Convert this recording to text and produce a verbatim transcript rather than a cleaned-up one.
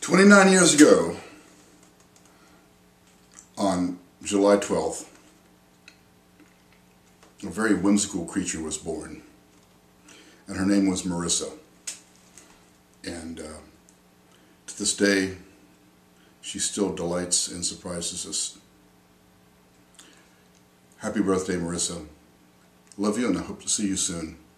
twenty-nine years ago, on July twelfth, a very whimsical creature was born, and her name was Marisa. And uh, to this day, she still delights and surprises us. Happy birthday, Marisa. Love you, and I hope to see you soon.